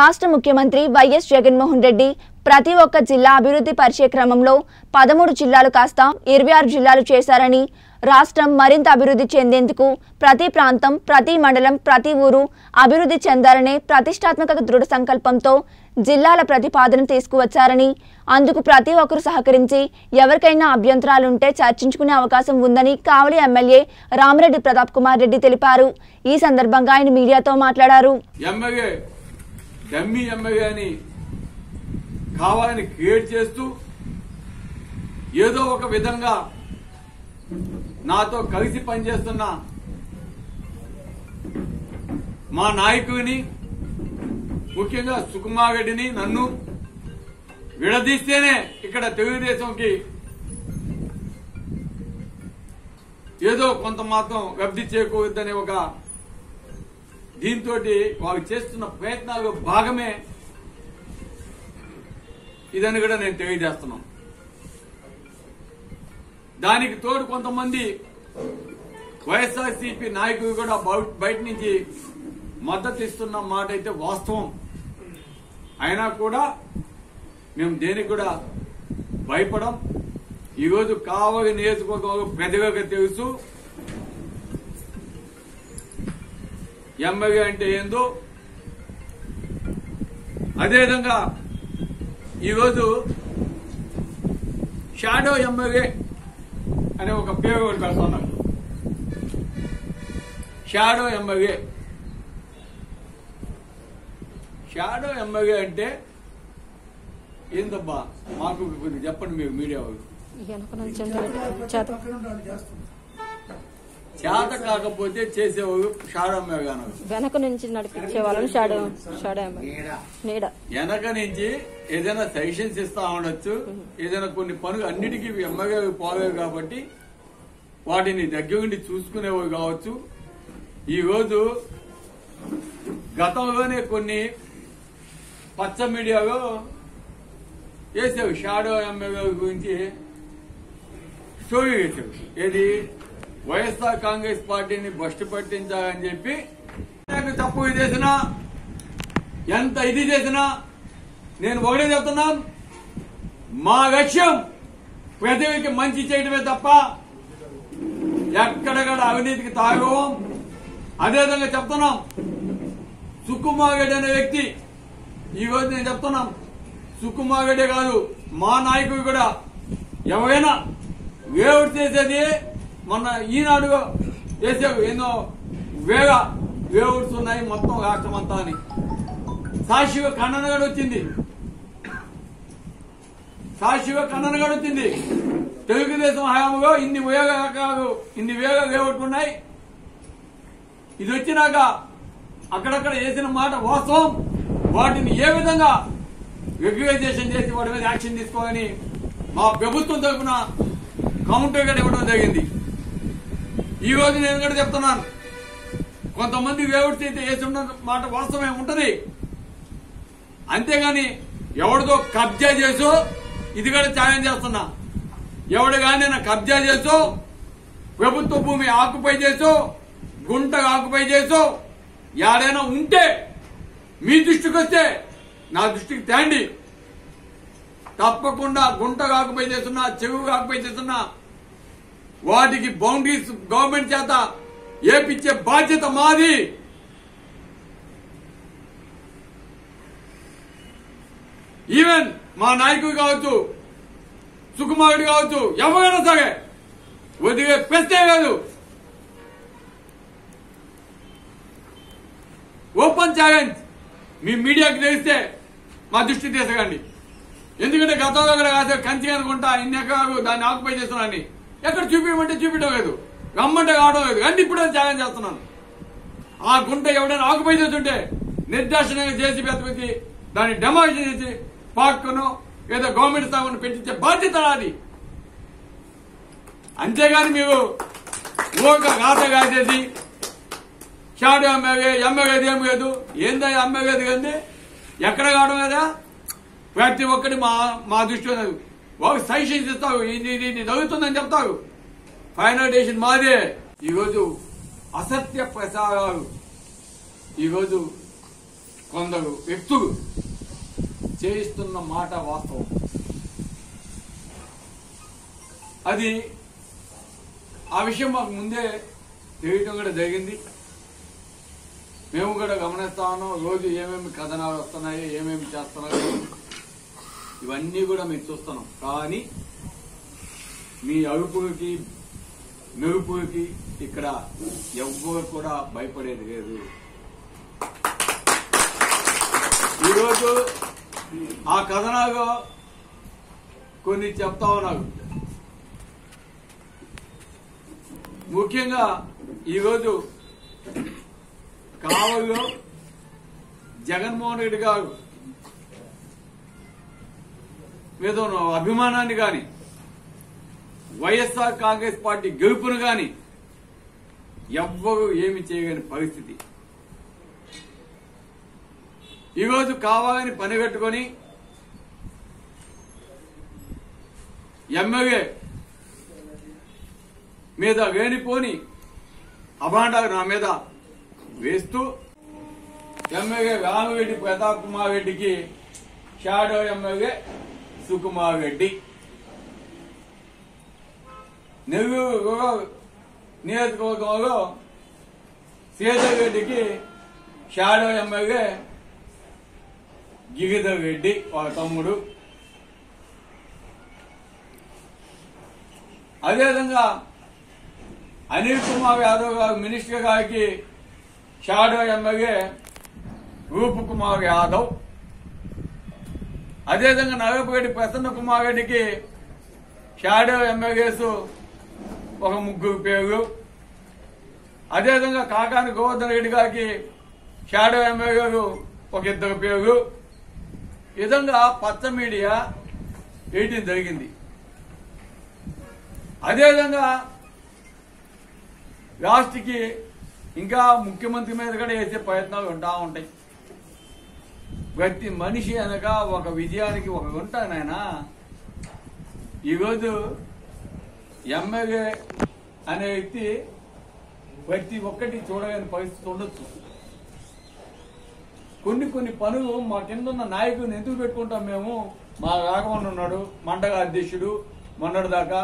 రాష్ట్ర ముఖ్యమంత్రి వైఎస్ జగన్ మోహన్ రెడ్డి ప్రతి ఒక్క జిల్లా అభివృద్ధి పరిచే క్రమంలో 13 జిల్లాలు కాస్త 26 జిల్లాలు చేశారని రాష్ట్రం మరింత అభివృద్ధి చెందేందుకు ప్రతి ప్రాంతం ప్రతి మండలం ప్రతి ఊరు అభివృద్ధి చెందాలనే ప్రతిష్టాత్మక దృఢ సంకల్పంతో జిల్లాల ప్రతిపాదన తీసుకువచ్చారని అందుకు ప్రతి ఒక్కరు సహకరించి ఎవరికైనా అభ్యంతరాలు ఉంటే చర్చించుకునే అవకాశం ఉందని కావలి ఎమ్మెల్యే రామరెడ్డి ప్రతాప్ కుమార్ రెడ్డి తెలిపారు। ఈ సందర్భంగా ఆయన మీడియాతో మాట్లాడారు। ఎమ్మెల్యే డమ్మీ ఎమ్మెల్యేని కావాలని క్రియేట్ చేస్తూ ఏదో ఒక విధంగా నాతో కలిసి పని చేస్తున్న మా నాయకుని ముఖ్యంగా సుకుమార్ రెడ్డిని నన్ను విడదీస్తేనే ఇక్కడ తెలుగుదేశంకి ఏదో కొంత మాత్రం లబ్ధి చేకూరుద్దనే ఒక దీంతో వాళ్ళు చేస్తున్న ప్రయత్నాల్లో భాగమే ఇదని కూడా నేను తెలియజేస్తున్నాను। దానికి తోడు కొంతమంది వైఎస్ఆర్సీపీ నాయకులు కూడా బయట నుంచి మద్దతు ఇస్తున్న మాట అయితే వాస్తవం। అయినా కూడా మేము దేనికి కూడా భయపడం। ఈరోజు కావలి నియోజకవర్గంలో పెద్దగా తెలుసు ఎమ్మెల్యే అంటే ఏందో, అదేవిధంగా ఈరోజు షాడో ఎమ్మెల్యే అనే ఒక పేరు పెడుతున్నారు। షాడో ఎమ్మెల్యే అంటే ఏందబ్బా, మాకు కొంచెం చెప్పండి మీరు మీడియా వాళ్ళు। చేత కాకపోతే చేసేవాళ్ళు షాడో ఎమ్మెల్యే అన్నారు। వెనక నుంచి నడిపించే వాళ్ళని వెనక నుంచి ఏదైనా సజెషన్స్ ఇస్తా ఉండొచ్చు, ఏదైనా కొన్ని పనులు అన్నిటికీ ఎమ్మెల్యే పోలేవు కాబట్టి వాటిని దగ్గర ఉండి చూసుకునేవారు కావచ్చు। ఈరోజు గతంలోనే కొన్ని పచ్చ మీడియాలో వేసావు షాడో ఎమ్మెల్యే గురించి స్టోరీ వేసావు। ఏది వైఎస్ఆర్ కాంగ్రెస్ పార్టీని భ్రష్టు పట్టించాలని చెప్పి తప్పు చేసినా ఎంత ఇది చేసినా నేను ఒకటే చెప్తున్నాను, మా లక్ష్యం ప్రజలకి మంచి చేయడమే తప్ప ఎక్కడ అవినీతికి తాగవం। అదేవిధంగా చెప్తున్నాం, సుకుమార్ రెడ్డి అనే వ్యక్తి ఈరోజు నేను చెప్తున్నాం, సుకుమార్ రెడ్డి కాదు మా నాయకుడు కూడా ఎవరైనా వేవుడు చేసేది మొన్న ఈనాడు వేసావు ఎన్నో వేగ వేవుడ్స్ ఉన్నాయి మొత్తం రాష్ట్రం అంతా అని సాక్షిగా ఖండనగాడు వచ్చింది, తెలుగుదేశం హయాంలో ఇన్ని వేగ రకాలు ఇన్ని వేగ వేవుడుకున్నాయి। ఇది వచ్చినాక అక్కడక్కడ వేసిన మాట వాస్తవం, వాటిని ఏ విధంగా రెగ్యులైజేషన్ చేసి వాటి మీద యాక్షన్ తీసుకోవాలని మా ప్రభుత్వం తరఫున కౌంటర్ గా ఇవ్వడం జరిగింది। ఈ రోజు నేను కూడా చెప్తున్నాను, కొంతమంది వేవుడు చేస్తే వేసి ఉన్న మాట వాస్తవమే ఉంటది, అంతేగాని ఎవరితో కబ్జా చేసో ఇది కూడా ఛాలెంజ్ చేస్తున్నా, ఎవడు కానీ కబ్జా చేసో ప్రభుత్వ భూమి ఆక్యుపై చేసో గుంటగా ఆక్యుపై చేసో ఎవరైనా ఉంటే మీ దృష్టికి వస్తే నా దృష్టికి తేండి, తప్పకుండా గుంట కాకపోయి చేస్తున్నా చెవు కాకపోయి చేస్తున్నా వాటికి బౌండరీస్ గవర్నమెంట్ చేత ఏపిచ్చే బాధ్యత మాది। ఈవెన్ మా నాయకుడు కావచ్చు సుకుమారుడు కావచ్చు ఎవరైనా సరే వదిలే ప్రశ్నే కాదు, ఓపెన్ ఛాలెంజ్ మీ మీడియాకి తెలిస్తే మా దృష్టికి తీసుకురండి। ఎందుకంటే గతంలో కూడా కాసే కంచి అనుకుంటా ఇన్ని ఎక్కగా దాన్ని ఆక్యుపై చేస్తున్నాను, ఎక్కడ చూపించమంటే చూపించడం లేదు, రమ్మంటే కావడం లేదు, కానీ ఇప్పుడు ఛాలెంజ్ చేస్తున్నాను। ఆ గుంట ఎవడైనా ఆక్యుపై చేస్తుంటే నిర్దాక్షిణ్యంగా చేసి పెద్దపెట్టి దాన్ని డెమాలిషన్ చేసి పార్కును ఏదో గవర్నమెంట్ స్థాపన పెట్టించే బాధ్యత నాది, అంతేగాని మీరు ఒక గాథ కాసేసి షాడో ఎమ్మెల్యే ఎమ్మెల్యేది ఏం లేదు ఏందా ఎమ్మెల్యేది కానీ ఎక్కడ కావడం లేదా, ప్రతి ఒక్కటి మా దృష్టిలో వాళ్ళు సజెషన్స్ ఇస్తావు, ఇది జరుగుతుందని చెప్తారు, ఫైనలైజేషన్ మాదే। ఈరోజు అసత్య ప్రసారాలు ఈరోజు కొందరు వ్యక్తులు చేస్తున్న మాట వాస్తవం. అది ఆ విషయం మాకు ముందే తెలియడం కూడా జరిగింది. మేము కూడా గమనిస్తాను రోజు ఏమేమి కథనాలు వస్తున్నాయి, ఏమేమి చేస్తున్నారు, ఇవన్నీ కూడా మేము చూస్తున్నాం. కానీ మీ అడుగులకి మెరుగులకి ఇక్కడ ఎవ్వరు కూడా భయపడేది లేదు. ఈరోజు ఆ కథనాలు కొన్ని చెప్తా ఉన్నారు. ముఖ్యంగా ఈరోజు కావలిలో జగన్ మోహన్ రెడ్డి గారు మీద అభిమానాన్ని గాని, వైఎస్ఆర్ కాంగ్రెస్ పార్టీ గెలుపును గాని ఎవ్వరూ ఏమి చేయలేని పరిస్థితి. ఈరోజు కావాలని పనిగట్టుకొని ఎమ్మెల్యే మీద వేణిపోని అభాండాలు నా మీద వేస్తూ ఎమ్మెల్యే రామరెడ్డి ప్రతాప్ కుమార్ రెడ్డికి shadow MLA Sukumar Reddy, Nellore rural నియోజకవర్గంలో సీధర్ రెడ్డికి షాడో ఎమ్మెల్యే గిరిధర్ రెడ్డి వాళ్ళ తమ్ముడు, అదేవిధంగా వనీల్ కుమార్ యాదవ్ గారు మినిస్టర్ గారికి షాడో ఎమ్మెల్యే రూపకుమార్ యాదవ్, అదేవిధంగా నరేపరెడ్డి ప్రసన్న కుమార్ రెడ్డికి షాడో ఎమ్మెల్యేసు ఒక ముగ్గురు పేరు, అదేవిధంగా కాకాని గోవర్ధన్ రెడ్డి గారికి షాడో ఎమ్మెల్యేలు ఒక ఇద్దరు పేరు. విధంగా పచ్చ మీడియా వేయడం జరిగింది. అదేవిధంగా రాష్ట్రకి ఇంకా ముఖ్యమంత్రి మీద కూడా వేసే ప్రయత్నాలు ఉంటా ఉంటాయి. ప్రతి మనిషి అనగా ఒక విజయానికి ఒక ఉంటాను ఆయన. ఈరోజు ఎమ్మెల్యే అనే వ్యక్తి ప్రతి ఒక్కటి చూడలేని పరిస్థితి ఉండొచ్చు. కొన్ని కొన్ని పనులు మా కింద ఉన్న నాయకుడిని ఎందుకు పెట్టుకుంటాం మేము? మా రాఘవన్ ఉన్నాడు మండల అధ్యక్షుడు, మొన్నటి దాకా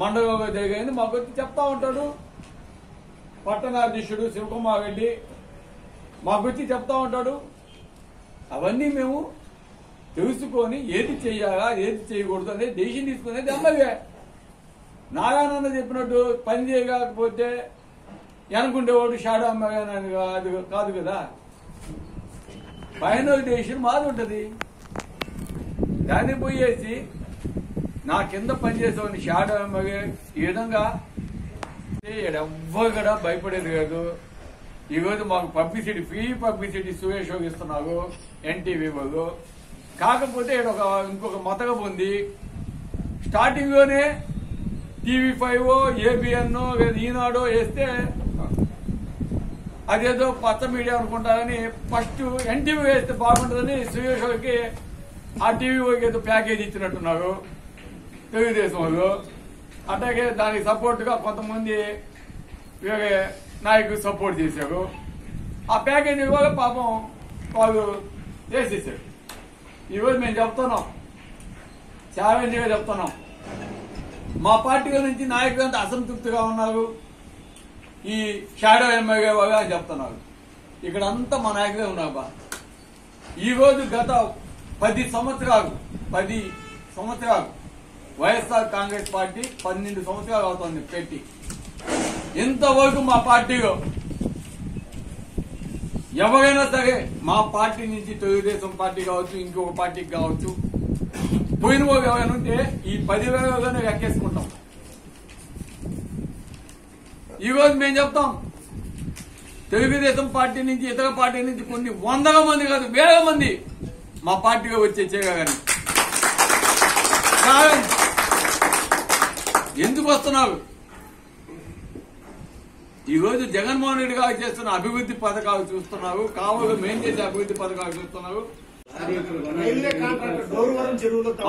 మండలంలో జరిగింది మాకు వచ్చి చెప్తా ఉంటాడు. పట్టణాధ్యక్షుడు శివకుమార్ రెడ్డి మాకు వచ్చి చెప్తా ఉంటాడు. అవన్నీ మేము తెలుసుకొని ఏది చేయాలా ఏది చేయకూడదు అనేది డెసిషన్ తీసుకునేది ఎమ్మెల్యే. నారాయణ చెప్పినట్టు పని చేయకపోతే అనుకుంటేవాడు షాడో ఎమ్మెల్యే అది కాదు కదా. ఫైనల్ డెసిషన్ మాది ఉంటుంది. దాన్ని పోయేసి నా కింద పనిచేసేవాడిని షాడో ఎమ్మెల్యే ఈ విధంగా ఎవ్వరు కూడా భయపడేది కాదు. ఈరోజు మాకు పబ్లిసిటీ ఫ్రీ పబ్లిసిటీ ఇస్తున్నారు ఎన్టీవీ వాళ్ళు. కాకపోతే ఇంకొక మతగా పొంది స్టార్టింగ్ లోనే TV5 ABN లేదా ఈనాడో వేస్తే అదేదో పచ్చ మీడియా అనుకుంటారని ఫస్ట్ ఎన్టీవీ వేస్తే బాగుంటుందని సురేష్ వాళ్ళకి ఆ టీవీ వాళ్ళకి ఏదో ప్యాకేజ్ ఇచ్చినట్టున్నారు తెలుగుదేశం వాళ్ళు. అట్లాగే దానికి సపోర్ట్గా కొంతమంది వేరే నాయకులు సపోర్ట్ చేశారు. ఆ ప్యాకేజీ కూడా పాపం వాళ్ళు చేసేసారు. ఈరోజు మేము చెప్తున్నాం, ఛాలెంజ్గా చెప్తున్నాం, మా పార్టీ నుంచి నాయకులంతా అసంతృప్తిగా ఉన్నారు ఈ షాడో ఎమ్మెల్యే వాళ్ళు అని చెప్తున్నారు. ఇక్కడ అంతా మా నాయకులే ఉన్నారు బా. ఈరోజు గత 10 సంవత్సరాలు వైఎస్ఆర్ కాంగ్రెస్ పార్టీ 12 సంవత్సరాలు అవుతుంది పెట్టి. ఇంతవరకు మా పార్టీలో ఎవరైనా సరే మా పార్టీ నుంచి తెలుగుదేశం పార్టీ కావచ్చు ఇంకొక పార్టీకి కావచ్చు పోయిన వాళ్ళు ఎవరైనా ఉంటే ఈ 10,000 ఎక్కేసుకుంటాం. ఈరోజు మేము చెప్తాం తెలుగుదేశం పార్టీ నుంచి ఇతర పార్టీ నుంచి కొన్ని 100 మంది కాదు 1,000 మంది మా పార్టీలో వచ్చేసేగా కానీ ఎందుకు వస్తున్నారు? ఈరోజు జగన్మోహన్ రెడ్డి గారు చేస్తున్న అభివృద్ధి పథకాలు చూస్తున్నారు, కావలి మేము చేసే అభివృద్ధి పథకాలు చూస్తున్నారు.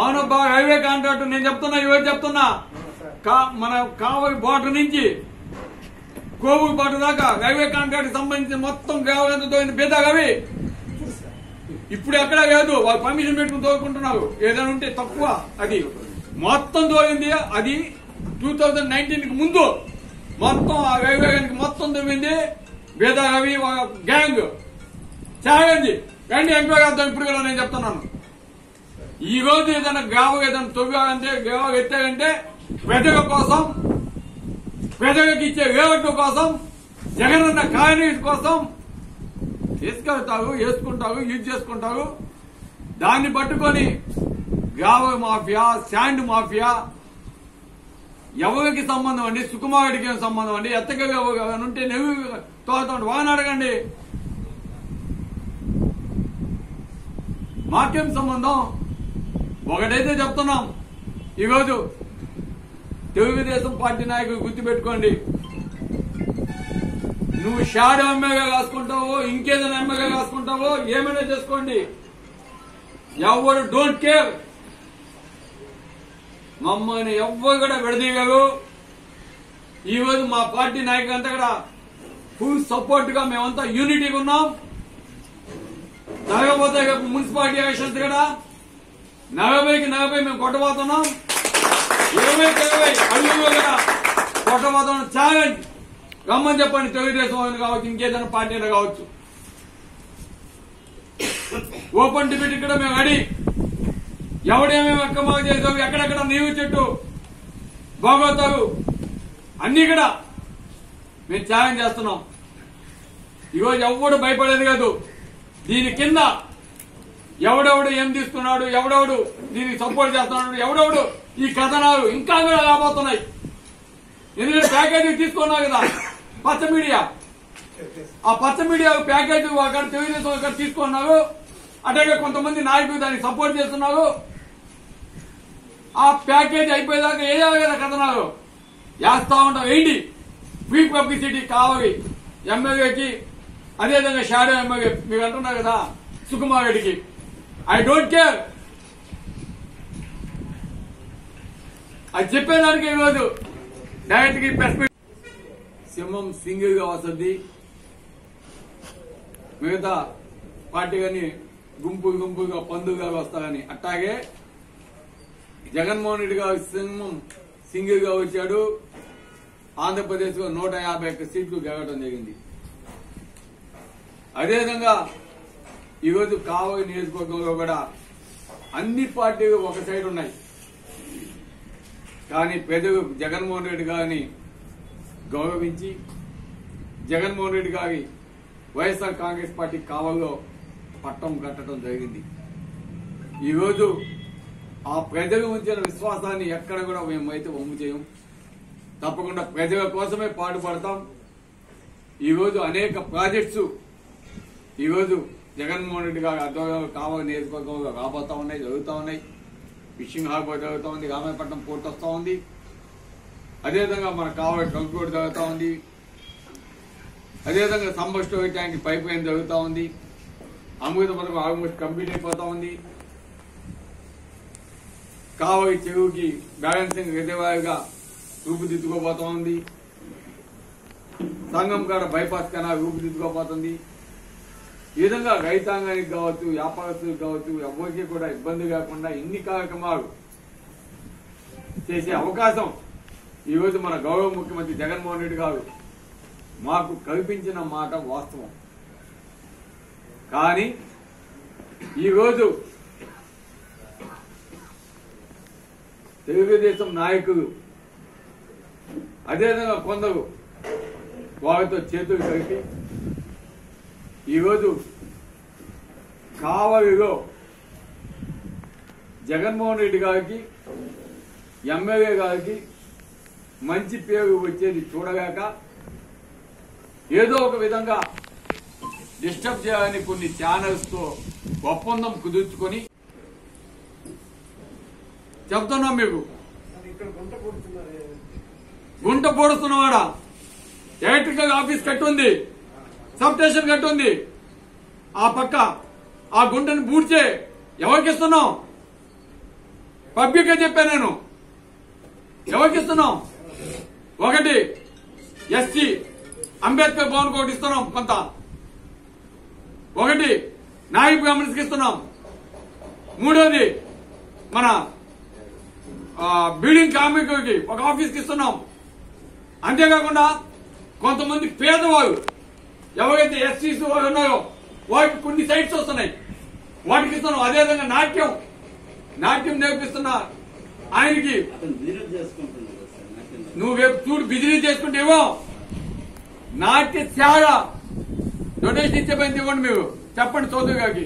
అవునబ్బా రైల్వే కాంట్రాక్ట్ నేను చెప్తున్నా, ఈరోజు చెప్తున్నా మన కావలి బార్డర్ నుంచి కోవూరు బార్డర్ దాకా రైల్వే కాంట్రాక్ట్ సంబంధించిన మొత్తం బేదగవి ఇప్పుడు ఎక్కడ కాదు వాళ్ళు పర్మిషన్ పెట్టుకొని తోడుకుంటున్నారు ఏదైనా ఉంటే తక్కువ అది మొత్తం తోడింది అది 2019 కి ముందు మొత్తం ఆ వైవేగానికి మొత్తం తోడింది వేద రవి గ్యాంగ్ చాయండి గండి ఎంక్వైరీ ఇప్పుడు కూడా నేను చెప్తున్నాను ఈ రోజు ఏదైనా గావు ఏదైనా తోగాంటే గావు ఎత్తారంటే వెదగ కోసం వెదగకి ఇచ్చే వేవట్టు కోసం జగనన్న కాయనీటి కోసం తీసుకెళ్తారు చేసుకుంటారు యూజ్ చేసుకుంటారు దాన్ని పట్టుకొని గావ మాఫియా శాండ్ మాఫియా ఎవరికి సంబంధం అండి సుకుమార్ రెడ్డికి సంబంధం అండి ఎత్తకగానుంటే నువ్వు తోతండి వాని అడగండి మాకేం సంబంధం ఒకటైతే చెప్తున్నాం ఈరోజు తెలుగుదేశం పార్టీ నాయకులు గుర్తుపెట్టుకోండి నువ్వు షాడో ఎమ్మెల్యే రాసుకుంటావో ఇంకేదైనా ఎమ్మెల్యే రాసుకుంటావో ఏమైనా చేసుకోండి ఎవరు డోంట్ కేర్ మమ్మల్ని ఎవ్వరు కూడా విడదీయగలరు ఈరోజు మా పార్టీ నాయకులంతా కూడా ఫుల్ సపోర్ట్ గా మేమంతా యూనిటీగా ఉన్నాం జరగబోతే మున్సిపాలిటీ ఎలక్షన్స్ కూడా 40కి 40 మేము కొట్టబోతున్నాం 20 అన్నిలో కూడా కొట్టబోతున్న ఛాలెంజ్ రమ్మని చెప్పండి తెలుగుదేశం అయినా కావచ్చు ఇంకేదైనా పార్టీ అయినా కావచ్చు ఓపెన్ డిబేట్ ఇక్కడ మేము రెడీ ఎవడేమేమి అక్కమాగ చేసావు ఎక్కడెక్కడ నీవు చెట్టు బాగోతారు అన్ని కూడా మేము ఛాలెంజ్ చేస్తున్నాం ఈరోజు ఎవడు భయపడేది కాదు దీని కింద ఎవడెవడు ఏం తీసుకున్నాడు ఎవడెవడు దీనికి సపోర్ట్ చేస్తున్నాడు ఎవడెవడు ఈ కథనాలు ఇంకా కూడా రాబోతున్నాయి ఎందుకంటే ప్యాకేజీ తీసుకున్నావు కదా పచ్చ మీడియా ఆ పచ్చ మీడియా ప్యాకేజీ అక్కడ తెలుగుదేశం అక్కడ తీసుకున్నారు అట్లాగే కొంతమంది నాయకులు దానికి సపోర్ట్ చేస్తున్నారు ఆ ప్యాకేజీ అయిపోయేదాకా వేయాలి కదా కథనాలు వేస్తా ఉంటాం వేయండి ఫ్రీ పబ్లిసిటీ కావాలి ఎమ్మెల్యేకి అదేవిధంగా షాడో ఎమ్మెల్యే మీరు అంటున్నారు కదా సుకుమార్ రెడ్డికి ఐ డోంట్ కేర్ అది చెప్పేదానికి ఈరోజు సింహం సింగిల్ గా వస్తుంది మిగతా పార్టీ గాని గుంపులు గుంపులుగా పందుగా వస్తారని అట్లాగే జగన్మోహన్ రెడ్డి గారు సింహం సింగిల్ గా వచ్చాడు ఆంధ్రప్రదేశ్ లో 151 సీట్లు గెలవడం జరిగింది అదేవిధంగా ఈరోజు కావలి నియోజకవర్గంలో కూడా అన్ని పార్టీలు ఒక సైడ్ ఉన్నాయి కానీ పెద్దలు జగన్మోహన్ రెడ్డి గారిని గౌరవించి జగన్మోహన్ రెడ్డి గారి వైఎస్ఆర్ కాంగ్రెస్ పార్టీ కావలిలో పట్టం కట్టడం జరిగింది ఈరోజు ఆ ప్రజలు ఉంచిన విశ్వాసాన్ని ఎక్కడ కూడా మేమైతే వమ్ము చేయం తప్పకుండా ప్రజల కోసమే పాటుపడతాం ఈరోజు అనేక ప్రాజెక్ట్స్ ఈరోజు జగన్మోహన్ రెడ్డి గారి ఆధ్వర్యంలో కావలి నియోజకవర్గంలో రాబోతా ఉన్నాయి జరుగుతూ ఉన్నాయి ఫిషింగ్ హార్బర్ జరుగుతూ ఉంది రామాయపట్నం పోర్ట్ వస్తూ ఉంది అదేవిధంగా మన కావలి ట్రంక్ రోడ్ జరుగుతూ ఉంది అదేవిధంగా summer storage tank pipeline జరుగుతూ ఉంది అమృత పథకం ఆల్మోస్ట్ కంప్లీట్ అయిపోతూ ఉంది కావలి చెరువుకి బ్యాలెన్సింగ్ రిజర్వాయర్గా రూపుదిద్దుకోబోతూ ఉంది సంగం కాడ బైపాస్ కెనాల్ రూపుదిద్దుకోబోతుంది ఈ విధంగా రైతాంగానికి కావచ్చు వ్యాపారస్తులకు కావచ్చు ఎవరికి కూడా ఇబ్బంది కాకుండా ఇన్ని కార్యక్రమాలు చేసే అవకాశం ఈరోజు మన గౌరవ ముఖ్యమంత్రి జగన్మోహన్ రెడ్డి గారు మాకు కల్పించిన మాట వాస్తవం కానీ ఈరోజు తెలుగుదేశం నాయకులు అదేవిధంగా కొందరు వారితో చేతులు కలిపి ఈరోజు కావలిలో జగన్మోహన్ రెడ్డి గారికి ఎమ్మెల్యే గారికి మంచి పేరు వచ్చేది చూడగాక ఏదో ఒక విధంగా డిస్టర్బ్ చేయాలని కొన్ని ఛానల్స్తో ఒప్పందం కుదుర్చుకొని చెప్తున్నాం మీకు గుంట పొడుస్తున్నవాడా ఎలక్ట్రికల్ ఆఫీస్ కట్టుంది సబ్ స్టేషన్ కట్టుంది ఆ పక్క ఆ గుంటను పూడ్చే ఎవరికిస్తున్నాం పబ్లిక్ గా చెప్పా నేను ఎవరికిస్తున్నాం ఒకటి ఎస్సీ అంబేద్కర్ భవన్ ఒకటి ఇస్తున్నాం కొంత ఒకటి నాయకు గమనించి ఇస్తున్నాం మూడోది మన బిల్డింగ్ కార్మికుడికి ఒక ఆఫీస్ కి ఇస్తున్నాం అంతే కాకుండా కొంతమంది పేదవారు ఎవరైతే ఎస్సీస్ వారు ఉన్నారో వారికి కొన్ని సైట్స్ వస్తున్నాయి వాటికి ఇస్తున్నాం అదే విధంగా నాట్యం నేర్పిస్తున్నా ఆయనకి నువ్వే చూడు బిజినెస్ చేసుకుంటేవో నాట్యశాల డొనేషన్ ఇచ్చేపోయింది ఇవ్వండి మీరు చెప్పండి చౌదరి గారికి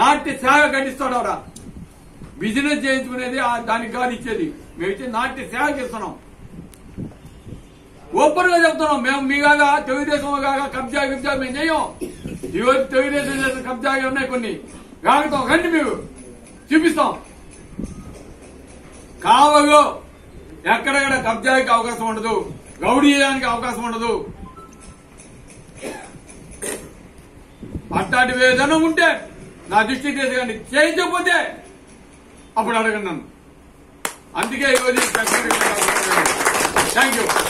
నాట్యశాల కట్టిస్తాడవరా బిజినెస్ చేయించుకునేది దానికి కాదు ఇచ్చేది మేమైతే నాట్యశాలకి ఇస్తున్నాం ఓపెన్గా చెప్తున్నాం మేము మీలాగా తెలుగుదేశం కాగా కబ్జా గిబ్జా మేము చేయం ఈరోజు తెలుగుదేశం చేసిన కబ్జాగా ఉన్నాయి కొన్ని కాగుతాం రండి మీరు చూపిస్తాం కావలో ఎక్కడెక్కడ కబ్జాకి అవకాశం ఉండదు గౌడీయానికి అవకాశం ఉండదు అట్లాంటి ఏదైనా ఉంటే నా దృష్టికి తీసుకురండి చేయకపోతే అప్పుడు అడగండి నన్ను అందుకే ఈరోజు థ్యాంక్ యూ